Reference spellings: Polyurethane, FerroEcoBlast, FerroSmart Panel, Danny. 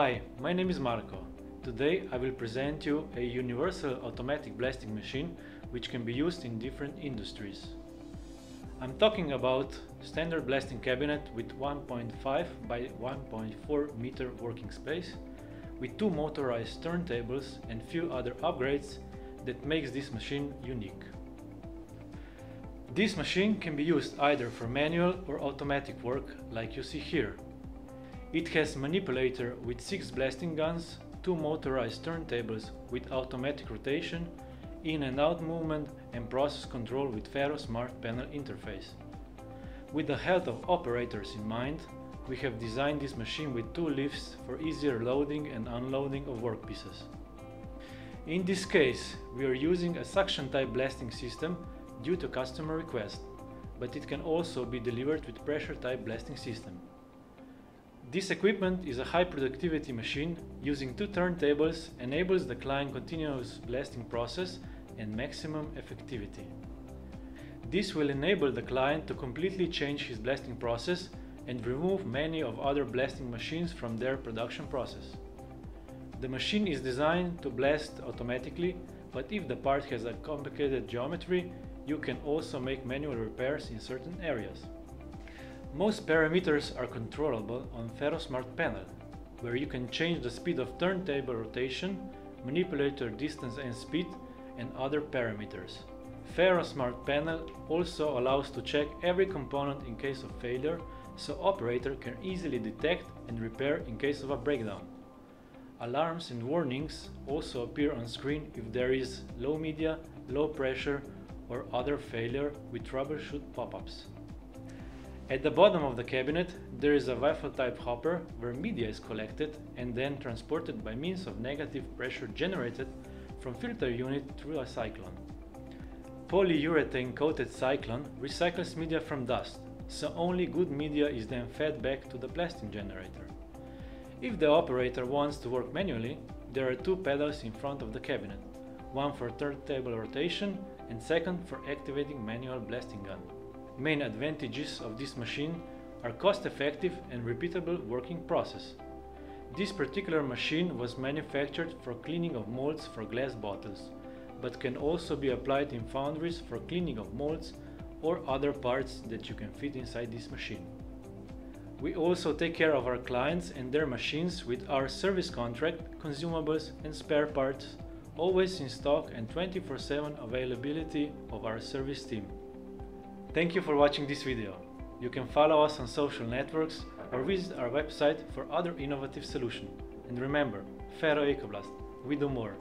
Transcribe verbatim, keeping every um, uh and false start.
Hi, my name is Marco. Today I will present you a universal automatic blasting machine which can be used in different industries. I'm talking about standard blasting cabinet with one point five by one point four meter working space, with two motorized turntables and few other upgrades that makes this machine unique. This machine can be used either for manual or automatic work like you see here. It has manipulator with six blasting guns, two motorized turntables with automatic rotation, in and out movement and process control with FerroSmart Panel interface. With the health of operators in mind, we have designed this machine with two lifts for easier loading and unloading of workpieces. In this case, we are using a suction type blasting system due to customer request, but it can also be delivered with pressure type blasting system. This equipment is a high productivity machine using two turntables, enables the client continuous blasting process and maximum effectivity. This will enable the client to completely change his blasting process and remove many of other blasting machines from their production process. The machine is designed to blast automatically, but if the part has a complicated geometry, you can also make manual repairs in certain areas. Most parameters are controllable on FerroSmart Panel, where you can change the speed of turntable rotation, manipulator distance and speed, and other parameters. FerroSmart Panel also allows to check every component in case of failure, so operator can easily detect and repair in case of a breakdown. Alarms and warnings also appear on screen if there is low media, low pressure, or other failure with troubleshoot pop-ups. At the bottom of the cabinet there is a waffle type hopper where media is collected and then transported by means of negative pressure generated from filter unit through a cyclone. Polyurethane coated cyclone recycles media from dust, so only good media is then fed back to the blasting generator. If the operator wants to work manually, there are two pedals in front of the cabinet, one for turntable rotation and second for activating manual blasting gun. Main advantages of this machine are cost-effective and repeatable working process. This particular machine was manufactured for cleaning of molds for glass bottles, but can also be applied in foundries for cleaning of molds or other parts that you can fit inside this machine. We also take care of our clients and their machines with our service contract, consumables and spare parts, always in stock and twenty-four seven availability of our service team. Thank you for watching this video. You can follow us on social networks or visit our website for other innovative solutions. And remember, FerroEcoBlast, we do more.